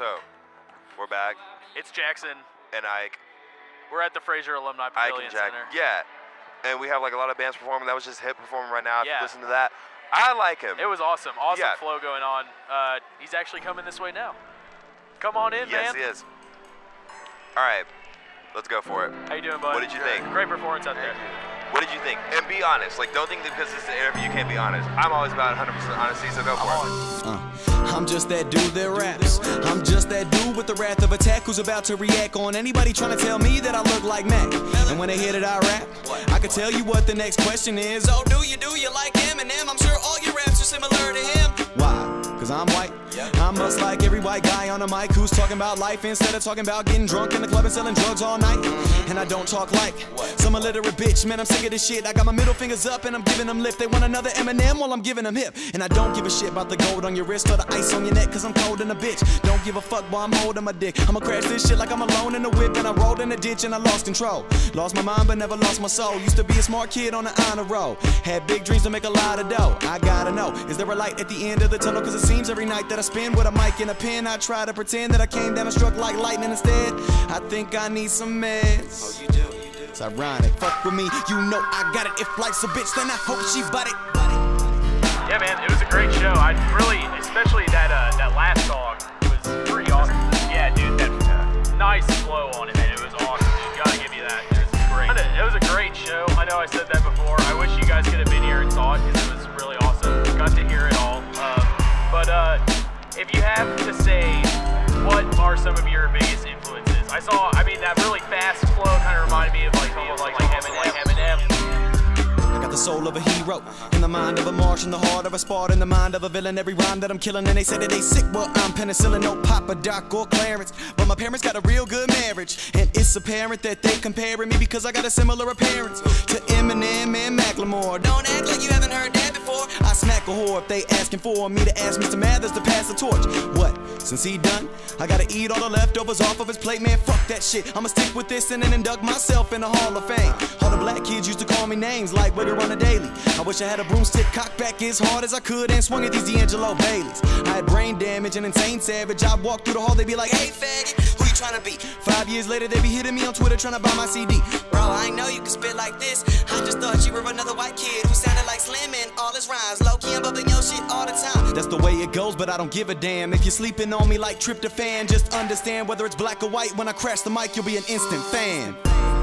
So, we're back. It's Jackson. And Ike. We're at the Fraser Alumni Pavilion Center. Yeah. And we have like a lot of bands performing. That was just hip performing right now. Yeah. If you listen to that, I like him. It was awesome. Awesome flow going on. He's actually coming this way now. Come on in, man. Yes, he is. All right. Let's go for it. How you doing, bud? What did you think? Great performance out there. What did you think? And be honest. Like, don't think that because it's an interview, you can't be honest. I'm always about 100% honesty, so go for it. I'm just that dude that raps. I'm just that dude with the wrath of attack who's about to react on anybody trying to tell me that I look like Mac. And when they hear that I rap, I can tell you what the next question is. Oh, do you like Eminem? I'm sure all your raps are similar to him. Why? Because I'm white. I'm just like every white guy on a mic who's talking about life instead of talking about getting drunk in the club and selling drugs all night. And I don't talk like some illiterate bitch. Man, I'm sick of this shit. I got my middle fingers up and I'm giving them lip. They want another Eminem while I'm giving them hip. And I don't give a shit about the gold on your wrist or the ice on your neck, cause I'm cold and a bitch. Don't give a fuck while I'm holding my dick. I'ma crash this shit like I'm alone in the whip. And I rolled in a ditch and I lost control. Lost my mind but never lost my soul. Used to be a smart kid on the honor roll. Had big dreams to make a lot of dough. I gotta know, is there a light at the end of the tunnel? Cause it seems every night that I spend with a mic and a pen, I try to pretend that I came down and struck like lightning instead. I think I need some meds. Oh, you do. You do. It's ironic. Fuck with me, you know I got it. If life's a bitch, then I hope she bought it. Yeah, man, it was a great show. I really, especially that last song was pretty awesome. Yeah, dude, that nice flow on it, man. It was awesome. You gotta give me that. It was great. It was a great show. I know I said that before. I wish you guys could have been here and saw it because it was really awesome. Got to hear it all. If you have to say, what are some of your biggest influences? I saw, I mean, that really fast flow kind of reminded me of like Eminem. I got the soul of a hero, in the mind of a Martian, the heart of a Spartan, in the mind of a villain, every rhyme that I'm killing. And they say that they sick, well, I'm penicillin, no Papa Doc or Clarence. But my parents got a real good marriage, and it's apparent that they comparing me because I got a similar appearance to Eminem and Macklemore. Don't act like you haven't heard that before. I smack a whore if they asking for me to ask Mr. Mathers to pass the torch. What? Since he done, I gotta eat all the leftovers off of his plate. Man, fuck that shit. I'ma stick with this and then induct myself in the Hall of Fame. All the black kids used to call me names like Wigger on a daily. I wish I had a broomstick cocked back as hard as I could and swung at these D'Angelo Baileys. I had brain damage and insane savage. I'd walk through the hall, they'd be like, hey, faggot, who you trying to be? 5 years later, they'd be hitting me on Twitter trying to buy my CD. Bro, I ain't know you could spit like this. I just thought you were another white kid who sounded like Slim and all his rhymes. Low-key, I'm bubbling your shit all the time. That's the way it goes, but I don't give a damn. If you're sleeping on me like tryptophan, just understand whether it's black or white. When I crash the mic, you'll be an instant fan.